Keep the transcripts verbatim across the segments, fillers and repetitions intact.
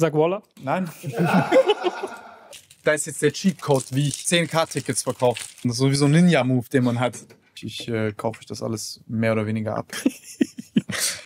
Sag Waller. Nein. Da ist jetzt der Cheatcode, wie ich zehn K Tickets verkaufe. Das ist sowieso ein Ninja-Move, den man hat. Ich äh, kaufe euch das alles mehr oder weniger ab.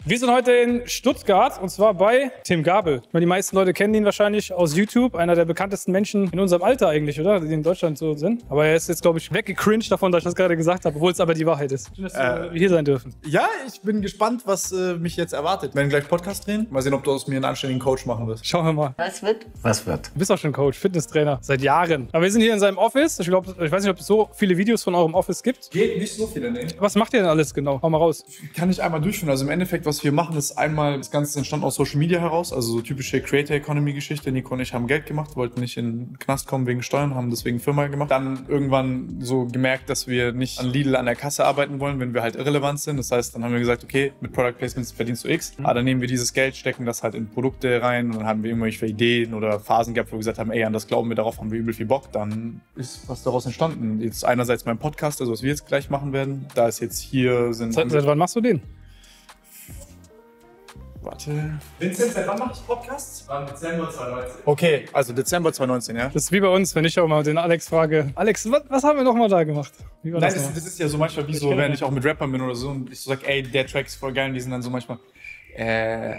Wir sind heute in Stuttgart und zwar bei Tim Gabel. Die meisten Leute kennen ihn wahrscheinlich aus YouTube. Einer der bekanntesten Menschen in unserem Alter eigentlich, oder? Die in Deutschland so sind. Aber er ist jetzt, glaube ich, weggecringed davon, dass ich das gerade gesagt habe, obwohl es aber die Wahrheit ist. Schön, dass äh, wir hier sein dürfen. Ja, ich bin gespannt, was äh, mich jetzt erwartet. Wir werden gleich Podcast drehen. Mal sehen, ob du aus mir einen anständigen Coach machen wirst. Schauen wir mal. Was wird? Was wird? Du bist auch schon Coach, Fitnesstrainer, seit Jahren. Aber wir sind hier in seinem Office. Ich glaube, ich weiß nicht, ob es so viele Videos von eurem Office gibt. Geht nicht so viele, ne? Was macht ihr denn alles genau? Hau mal raus. Kann ich einmal durchführen. Also im Endeffekt, was wir machen, ist einmal, das Ganze entstand aus Social Media heraus, also so typische Creator-Economy-Geschichte. Nico und ich haben Geld gemacht, wollten nicht in den Knast kommen wegen Steuern, haben deswegen Firma gemacht. Dann irgendwann so gemerkt, dass wir nicht an Lidl an der Kasse arbeiten wollen, wenn wir halt irrelevant sind. Das heißt, dann haben wir gesagt, okay, mit Product Placements verdienst du X. Mhm. Aber dann nehmen wir dieses Geld, stecken das halt in Produkte rein und dann haben wir irgendwelche Ideen oder Phasen gehabt, wo wir gesagt haben, ey, an das glauben wir, darauf haben wir übel viel Bock. Dann ist was daraus entstanden. Jetzt einerseits mein Podcast, also was wir jetzt gleich machen werden. Da ist jetzt hier... sind. Seit, seit wann machst du den? Warte. Vincent, seit wann mache ich Podcasts? War Dezember zweitausendneunzehn. Okay, also Dezember zweitausendneunzehn, ja? Das ist wie bei uns, wenn ich auch mal den Alex frage, Alex, was, was haben wir nochmal da gemacht? Wie war Nein, das, das, das ist ja so manchmal wie ich so, wenn nicht. Ich auch mit Rappern bin oder so und ich so sage, ey, der Track ist voll geil und die sind dann so manchmal, äh,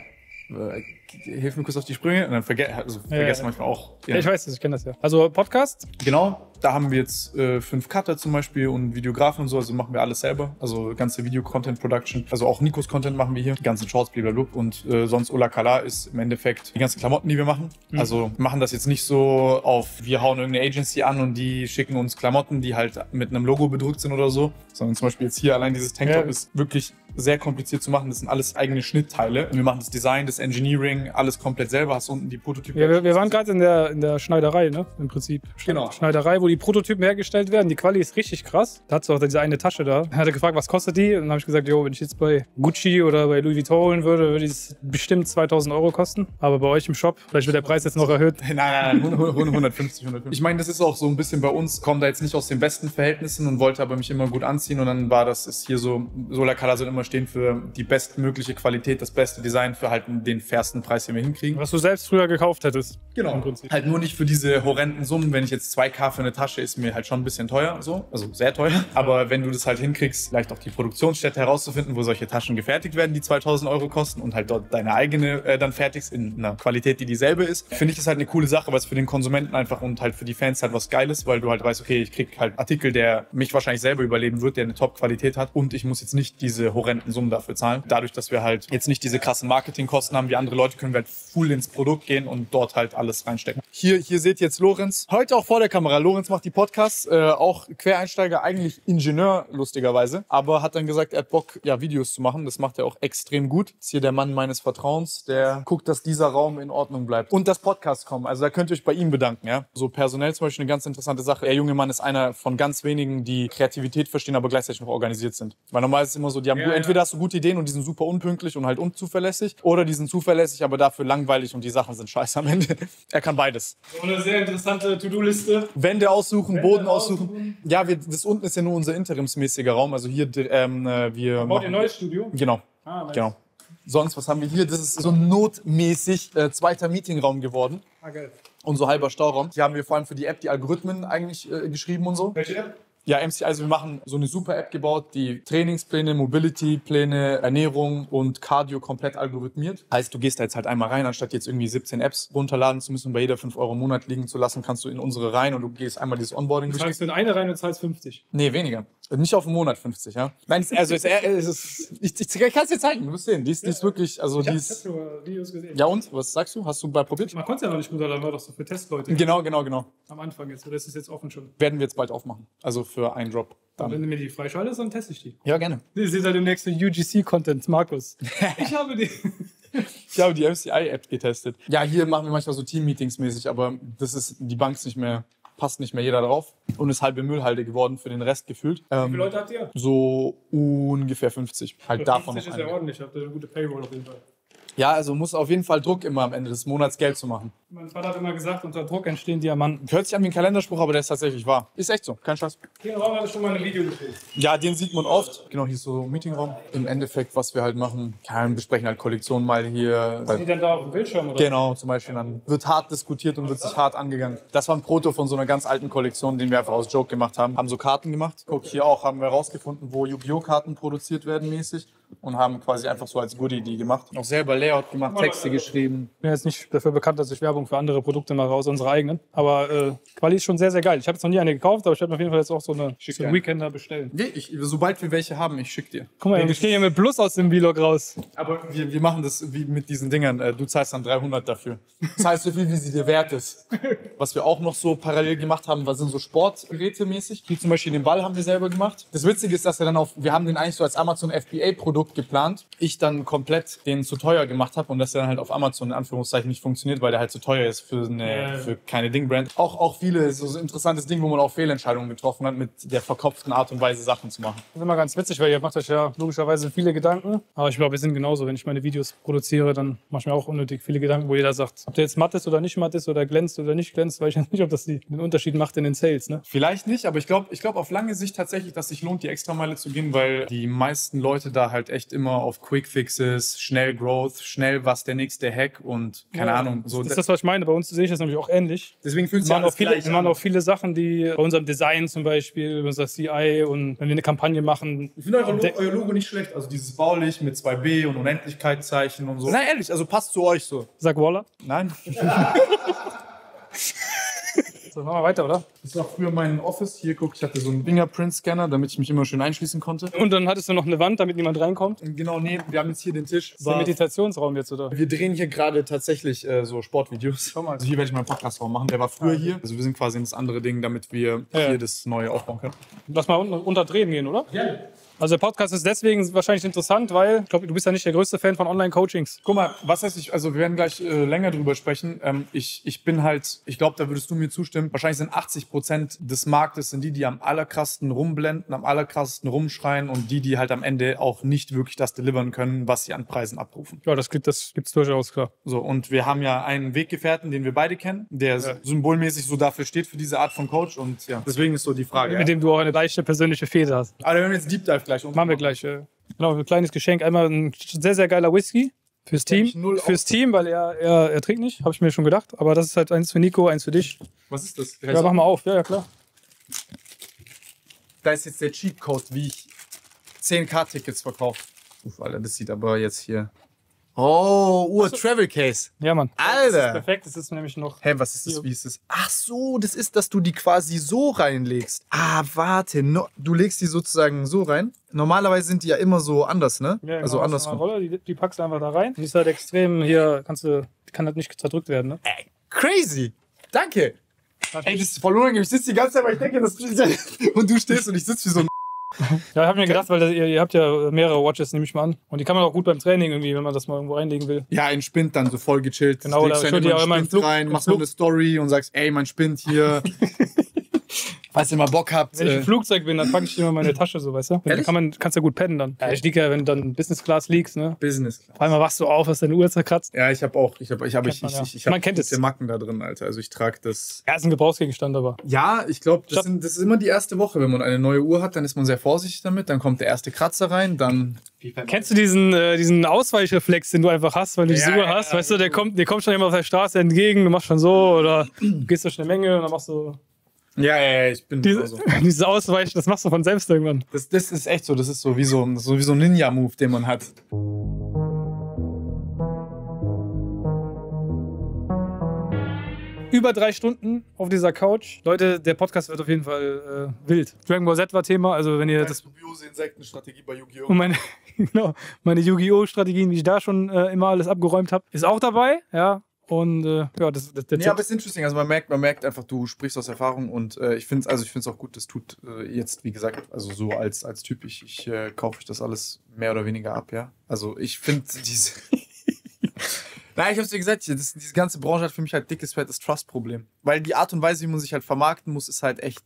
hilf mir kurz auf die Sprünge und dann verge also vergessen ja, manchmal auch. Ja. Ich weiß das, ich kenne das ja. Also Podcast? Genau. Da haben wir jetzt äh, fünf Cutter zum Beispiel und Videografen und so, also machen wir alles selber. Also ganze Video-Content-Production, also auch Nikos Content machen wir hier, die ganzen Shorts, blablabla. Und äh, sonst Olakala ist im Endeffekt die ganzen Klamotten, die wir machen. Mhm. Also machen das jetzt nicht so auf, wir hauen irgendeine Agency an und die schicken uns Klamotten, die halt mit einem Logo bedruckt sind oder so. Sondern zum Beispiel jetzt hier allein dieses Tanktop ja. ist wirklich sehr kompliziert zu machen. Das sind alles eigene Schnittteile. Und wir machen das Design, das Engineering, alles komplett selber. Hast unten die Prototypen. Ja, wir, wir waren gerade in der, in der Schneiderei, ne? Im Prinzip. Genau. Schneiderei, wo die Die Prototypen hergestellt werden. Die Quali ist richtig krass. Da hat sie auch diese eine Tasche da. Er hatte gefragt, was kostet die? Und dann habe ich gesagt, jo, wenn ich jetzt bei Gucci oder bei Louis Vuitton holen würde, würde es bestimmt zweitausend Euro kosten. Aber bei euch im Shop, vielleicht wird der Preis jetzt noch erhöht. Nein, nein, nein, hundertfünfzig, hundertfünfzig. Ich meine, das ist auch so ein bisschen bei uns. Ich komme da jetzt nicht aus den besten Verhältnissen und wollte aber mich immer gut anziehen. Und dann war das ist hier so, Olakala soll immer stehen für die bestmögliche Qualität, das beste Design für halt den fairsten Preis, den wir hinkriegen. Was du selbst früher gekauft hättest. Genau. Im Prinzip. Halt nur nicht für diese horrenden Summen, wenn ich jetzt zwei K für eine Tasche ist mir halt schon ein bisschen teuer, so, also sehr teuer. Aber wenn du das halt hinkriegst, vielleicht auch die Produktionsstätte herauszufinden, wo solche Taschen gefertigt werden, die zweitausend Euro kosten und halt dort deine eigene äh, dann fertigst in einer Qualität, die dieselbe ist, finde ich ist halt eine coole Sache, weil es für den Konsumenten einfach und halt für die Fans halt was Geiles, weil du halt weißt, okay, ich krieg halt Artikel, der mich wahrscheinlich selber überleben wird, der eine Top-Qualität hat und ich muss jetzt nicht diese horrenden Summen dafür zahlen. Dadurch, dass wir halt jetzt nicht diese krassen Marketingkosten haben wie andere Leute, können wir halt full ins Produkt gehen und dort halt alles reinstecken. Hier, hier seht ihr jetzt Lorenz. Heute auch vor der Kamera. Lorenz macht die Podcasts, äh, auch Quereinsteiger, eigentlich Ingenieur, lustigerweise, aber hat dann gesagt, er hat Bock, ja, Videos zu machen. Das macht er auch extrem gut. Ist hier der Mann meines Vertrauens, der guckt, dass dieser Raum in Ordnung bleibt. Und dass Podcasts kommen, also da könnt ihr euch bei ihm bedanken, ja. So personell zum Beispiel eine ganz interessante Sache. Der junge Mann ist einer von ganz wenigen, die Kreativität verstehen, aber gleichzeitig noch organisiert sind. Weil normal ist es immer so, die haben, ja, entweder hast du gute Ideen und die sind super unpünktlich und halt unzuverlässig, oder die sind zuverlässig, aber dafür langweilig und die Sachen sind scheiße am Ende. Er kann beides. So eine sehr interessante To-Do-Liste. Wände aussuchen, Wände Boden aussuchen. aussuchen. Ja, wir, das unten ist ja nur unser interimsmäßiger Raum. Also hier, ähm, wir baut ihr ein neues Studio? Genau. Ah, nice. Genau. Sonst, was haben wir hier? Das ist so notmäßig äh, zweiter Meetingraum geworden. Ah, geil. Unser halber Stauraum. Hier haben wir vor allem für die App die Algorithmen eigentlich äh, geschrieben und so. Welche App? Ja, M C, also wir machen so eine super App gebaut, die Trainingspläne, Mobility-Pläne, Ernährung und Cardio komplett algorithmiert. Heißt, du gehst da jetzt halt einmal rein, anstatt jetzt irgendwie siebzehn Apps runterladen zu müssen und bei jeder fünf Euro im Monat liegen zu lassen, kannst du in unsere rein und du gehst einmal dieses Onboarding durch. Du zahlst in eine rein und zahlst fünfzig? Nee, weniger. Nicht auf den Monat fünfzig, ja. Nein, also es, es ist, ich, ich, ich kann es dir zeigen, du wirst sehen. Die ist, die ist wirklich, also ich die ist... Videos gesehen. Ja und, was sagst du? Hast du mal probiert? Man konnte ja noch nicht runterladen, war doch so für Testleute. Genau, genau, genau. Am Anfang jetzt, oder ist es jetzt offen schon? Werden wir jetzt bald aufmachen. Also für einen Drop. Dann. Wenn du mir die freischaltest, dann teste ich die. Ja, gerne. Ihr seht halt im nächsten U G C-Content, Markus. Ich habe die... Ich habe die M C I-App getestet. Ja, hier machen wir manchmal so Team-Meetings mäßig, aber das ist, die Bank ist nicht mehr... Passt nicht mehr jeder drauf und ist halbe Müllhalde geworden für den Rest gefühlt. Wie viele ähm, Leute habt ihr? So ungefähr fünfzig. Halt davon fünfzig ist ja ordentlich, habt ihr eine gute Payroll auf jeden Fall. Ja, also muss auf jeden Fall Druck immer am Ende des Monats Geld zu machen. Mein Vater hat immer gesagt, unter Druck entstehen Diamanten. Hört sich an wie ein Kalenderspruch, aber der ist tatsächlich wahr. Ist echt so, kein Scheiß. Hier im Raum hat schon mal ein Video gedreht. Ja, den sieht man oft. Genau, hier ist so ein Meetingraum. Im Endeffekt, was wir halt machen, wir besprechen halt Kollektionen mal hier. Sind die dann da auf dem Bildschirm, oder? Genau, zum Beispiel. Dann wird hart diskutiert und wird sich hart angegangen. Das war ein Proto von so einer ganz alten Kollektion, den wir einfach aus Joke gemacht haben. Haben so Karten gemacht. Guck, hier auch haben wir rausgefunden, wo Yu-Gi-Oh! Karten produziert werden mäßig. Und haben quasi einfach so als Goodie die gemacht. Auch selber Layout gemacht, Texte geschrieben. Ich bin jetzt nicht dafür bekannt, dass ich Werbung für andere Produkte mache, außer unsere eigenen. Aber äh, Quali ist schon sehr, sehr geil. Ich habe jetzt noch nie eine gekauft, aber ich werde mir auf jeden Fall jetzt auch so eine so einen Weekender bestellen. Nee, ich, sobald wir welche haben, ich schicke dir. Guck mal, wir stehen hier mit Plus aus dem Vlog raus. Aber wir, wir machen das wie mit diesen Dingern. Du zahlst dann dreihundert dafür. Das heißt so viel, wie sie dir wert ist. Was wir auch noch so parallel gemacht haben, was sind so Sportgeräte mäßig. Wie zum Beispiel den Ball haben wir selber gemacht. Das Witzige ist, dass er dann auf, wir haben den eigentlich so als Amazon F B A-Produkt geplant, ich dann komplett den zu teuer gemacht habe und dass der dann halt auf Amazon in Anführungszeichen nicht funktioniert, weil der halt zu teuer ist für, eine, für keine Ding-Brand. Auch, auch viele, so ein interessantes Ding, wo man auch Fehlentscheidungen getroffen hat, mit der verkopften Art und Weise Sachen zu machen. Das ist immer ganz witzig, weil ihr macht euch ja logischerweise viele Gedanken, aber ich glaube, wir sind genauso. Wenn ich meine Videos produziere, dann mache ich mir auch unnötig viele Gedanken, wo jeder sagt, ob der jetzt matt ist oder nicht matt ist oder glänzt oder nicht glänzt, weil ich weiß nicht, ob das den Unterschied macht in den Sales. Ne? Vielleicht nicht, aber ich glaube ich glaub auf lange Sicht tatsächlich, dass es sich lohnt, die Extrameile zu gehen, weil die meisten Leute da halt echt immer auf Quick-Fixes, schnell Growth, schnell was der nächste Hack und keine ja, Ahnung. So. Das ist das, was ich meine. Bei uns sehe ich das nämlich auch ähnlich. Deswegen fühlt es sich auch viele, Wir machen auch viele Sachen, die bei unserem Design zum Beispiel, über unser C I und wenn wir eine Kampagne machen. Ich finde euer, euer Logo nicht schlecht. Also dieses Baulig mit zwei B und Unendlichkeitszeichen und so. Nein, ehrlich, also passt zu euch so. Sag Waller? Nein. Ja. So, machen wir weiter, oder? Das war früher mein Office. Hier, guck, ich hatte so einen Fingerprint-Scanner, damit ich mich immer schön einschließen konnte. Und dann hattest du noch eine Wand, damit niemand reinkommt? Genau, nee, wir haben jetzt hier den Tisch. Das ist der Meditationsraum jetzt, oder? Wir drehen hier gerade tatsächlich äh, so Sportvideos. Schau mal. Also hier werde ich meinen Podcast-Raum machen. Der war früher hier. Also wir sind quasi in das andere Ding, damit wir ja. hier das Neue aufbauen können. Lass mal unten unter Drehen gehen, oder? Ja. Also der Podcast ist deswegen wahrscheinlich interessant, weil ich glaube, du bist ja nicht der größte Fan von Online-Coachings. Guck mal, was heißt ich, also wir werden gleich äh, länger drüber sprechen. Ähm, ich, ich bin halt, ich glaube, da würdest du mir zustimmen, wahrscheinlich sind achtzig Prozent des Marktes sind die, die am allerkrassesten rumblenden, am allerkrassesten rumschreien und die, die halt am Ende auch nicht wirklich das delivern können, was sie an Preisen abrufen. Ja, das gibt es durchaus, klar. So, und wir haben ja einen Weggefährten, den wir beide kennen, der ja. symbolmäßig so dafür steht, für diese Art von Coach und ja, deswegen ist so die Frage. Mit ja. dem du auch eine gleiche persönliche Feder hast. Aber wir haben jetzt Deep Dive gleich. Machen wir gleich. Äh, genau, ein kleines Geschenk. Einmal ein sehr, sehr geiler Whisky. Fürs Team, fürs Team, weil er, er, er trinkt nicht, habe ich mir schon gedacht. Aber das ist halt eins für Nico, eins für dich. Was ist das? Ja, mach mal auf. Ja, ja, klar. Da ist jetzt der Cheat Code, wie ich zehn K Tickets verkaufe. Uff, Alter, das sieht aber jetzt hier... Oh, Ur-Travel-Case. Ja, Mann. Alter. Das ist perfekt, das ist nämlich noch... Hä, hey, was ist das, wie ist das? Ach so, das ist, dass du die quasi so reinlegst. Ah, warte, no, du legst die sozusagen so rein. Normalerweise sind die ja immer so anders, ne? Ja, genau, also andersrum. Rolle, die, die packst du einfach da rein. Die ist halt extrem, hier kannst du, kann halt nicht zerdrückt werden, ne? Ey, crazy. Danke. Ey, das ist voll unangenehm. Ich sitze die ganze Zeit, weil ich denke, das... Und du stehst und ich sitze wie so ein... Ja, ich habe mir gedacht, weil das, ihr, ihr habt ja mehrere Watches, nehme ich mal an. Und die kann man auch gut beim Training irgendwie, wenn man das mal irgendwo reinlegen will. Ja, in Spind dann so voll gechillt. Genau, da schüttet ihr auch immer einen Flug rein, machst so eine Story und sagst, ey, mein Spind hier. Falls ihr mal Bock habt. Wenn ich im Flugzeug bin, dann packe ich immer meine Tasche so, weißt du? Dann kann man, kannst du ja gut pennen dann. Ja, ich liege ja, wenn du dann Business Class liegst, ne? Business Class. Vor allem wachst du auf, hast deine Uhr zerkratzt. Ja, ich habe auch, ich habe, ich habe, ich, man, ich, ja. ich, ich, man kennt es. Der Macken da drin, Alter. Also ich trage das. Ja, ist ein Gebrauchsgegenstand, aber. Ja, ich glaube, das, das ist immer die erste Woche, wenn man eine neue Uhr hat, dann ist man sehr vorsichtig damit, dann kommt der erste Kratzer rein, dann. Kennst du diesen, äh, diesen Ausweichreflex, den du einfach hast, weil du die ja, Uhr hast? Ja, weißt ja, du, der kommt, der kommt schon immer auf der Straße entgegen, du machst schon so oder du gehst durch eine Menge und dann machst du. Ja, ja, ja, ich bin Diese, so. Dieses Ausweichen, das machst du von selbst irgendwann. Das, das ist echt so, das ist so wie so, so, wie so ein Ninja-Move, den man hat. Über drei Stunden auf dieser Couch. Leute, der Podcast wird auf jeden Fall äh, wild. Dragon Ball Z war Thema, also wenn ihr das... Dubiose Insektenstrategie bei Yu-Gi-Oh! Und meine, genau, meine Yu-Gi-Oh!-Strategien, die ich da schon äh, immer alles abgeräumt habe, ist auch dabei, ja. Und äh, ja, das, das, das ja, aber es ist interesting. Also man merkt, man merkt einfach, du sprichst aus Erfahrung und äh, ich finde es also ich finde es auch gut, das tut äh, jetzt, wie gesagt, also so als, als Typ, ich, ich äh, kaufe ich das alles mehr oder weniger ab, ja. Also ich finde diese. Nein, ich hab's dir gesagt, das, diese ganze Branche hat für mich halt dickes, fettes Trust-Problem. Weil die Art und Weise, wie man sich halt vermarkten muss, ist halt echt.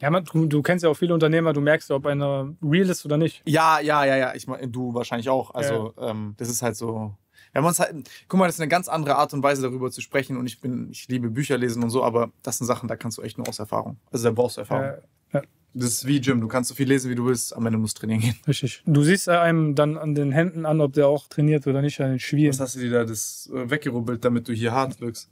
Ja, man, du, du kennst ja auch viele Unternehmer, du merkst ja, ob einer real ist oder nicht. Ja, ja, ja, ja. Ich mein, du wahrscheinlich auch. Also, ja. ähm, das ist halt so. Wir haben uns halt, guck mal, das ist eine ganz andere Art und Weise, darüber zu sprechen. Und ich bin, ich liebe Bücher lesen und so, aber das sind Sachen, da kannst du echt nur aus Erfahrung. Also da brauchst du Erfahrung. Äh, ja. Das ist wie Gym, du kannst so viel lesen, wie du willst, am Ende musst du trainieren gehen. Richtig. Du siehst einem dann an den Händen an, ob der auch trainiert oder nicht, an den Schwielen. Was hast du dir da das weggerubbelt, damit du hier hart wirkst?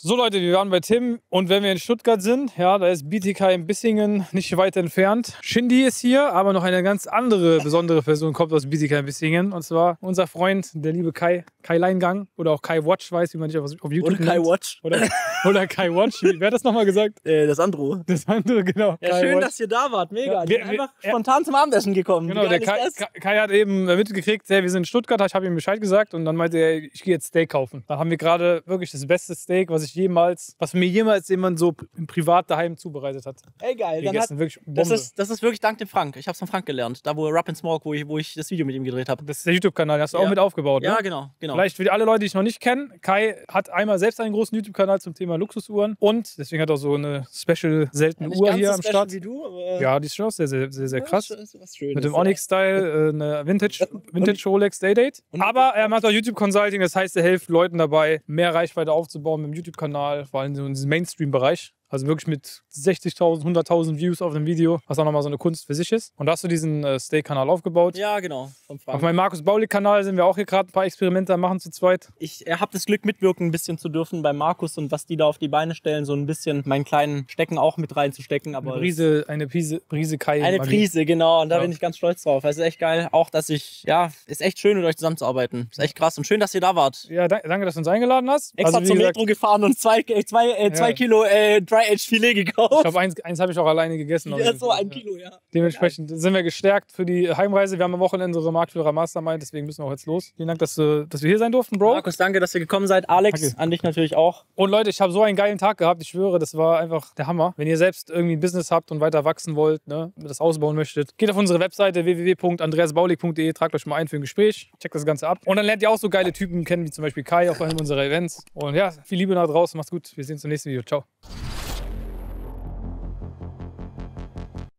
So Leute, wir waren bei Tim und wenn wir in Stuttgart sind, ja, da ist B T K in Bissingen nicht weit entfernt. Shindy ist hier, aber noch eine ganz andere besondere Person kommt aus B T K in Bissingen und zwar unser Freund, der liebe Kai, Kai Leingang oder auch Kai Watch, weiß wie man nicht auf, auf YouTube oder nennt. Kai Watch. Oder, oder Kai Watch, wer hat das nochmal gesagt? Äh, das Andro. Das Andro, genau. Ja, Kai schön, Watch. Dass ihr da wart, mega. Ja, wir, ich bin wir, einfach er, spontan zum Abendessen gekommen. Genau, der Kai, Kai hat eben mitgekriegt, hey, wir sind in Stuttgart, ich habe ihm Bescheid gesagt und dann meinte er, ich gehe jetzt Steak kaufen. Da haben wir gerade wirklich das beste Steak, was ich jemals, was mir jemals jemand so im privat daheim zubereitet hat. Ey, geil. Dann hat, das, ist, das ist wirklich dank dem Frank. Ich hab's von Frank gelernt. Da, wo Rap Smoke, wo ich, wo ich das Video mit ihm gedreht habe. Das ist der YouTube-Kanal, den hast du ja auch mit aufgebaut. Ja, ne? genau, genau. Vielleicht für alle Leute, die ich noch nicht kenne, Kai hat einmal selbst einen großen YouTube-Kanal zum Thema Luxusuhren und deswegen hat er so eine special seltene ja, Uhr hier so am Start. Wie du, aber ja, die ist schon auch sehr, sehr, sehr, sehr krass. Das ist was Schönes, mit dem Onyx-Style, eine Vintage, Vintage Rolex Day-Date. Aber er macht auch YouTube-Consulting, das heißt, er hilft Leuten dabei, mehr Reichweite aufzubauen mit dem YouTube-Kanal, vor allem so in diesem Mainstream-Bereich. Also wirklich mit sechzigtausend, hunderttausend Views auf einem Video, was auch nochmal so eine Kunst für sich ist. Und da hast du diesen äh, Steak-Kanal aufgebaut. Ja, genau. Von Frank. Auf meinem Markus Baulig-Kanal sind wir auch hier gerade ein paar Experimente am machen zu zweit. Ich habe das Glück, mitwirken ein bisschen zu dürfen bei Markus und was die da auf die Beine stellen, so ein bisschen meinen kleinen Stecken auch mit reinzustecken. Aber eine Prise, eine Prise, Prise Kai. Eine Prise, genau. Und da ja. bin ich ganz stolz drauf. Es ist echt geil. Auch, dass ich, ja, ist echt schön, mit euch zusammenzuarbeiten. Ist echt krass und schön, dass ihr da wart. Ja, danke, dass du uns eingeladen hast. Extra also, zum Metro gefahren und zwei, zwei, äh, zwei ja. Kilo äh, Filet gekauft. Ich glaube, eins, eins habe ich auch alleine gegessen. Ja, so ein Kilo, ja. Dementsprechend sind wir gestärkt für die Heimreise. Wir haben am Wochenende unsere Marktführer Mastermind, deswegen müssen wir auch jetzt los. Vielen Dank, dass, dass wir hier sein durften, Bro. Markus, danke, dass ihr gekommen seid. Alex, danke. An dich natürlich auch. Und Leute, ich habe so einen geilen Tag gehabt. Ich schwöre, das war einfach der Hammer. Wenn ihr selbst irgendwie ein Business habt und weiter wachsen wollt, ne, das ausbauen möchtet, geht auf unsere Webseite w w w punkt andreas baulig punkt de, tragt euch mal ein für ein Gespräch, checkt das Ganze ab. Und dann lernt ihr auch so geile Typen kennen, wie zum Beispiel Kai auf einem unserer Events. Und ja, viel Liebe nach draußen, macht's gut. Wir sehen uns im nächsten Video. Ciao.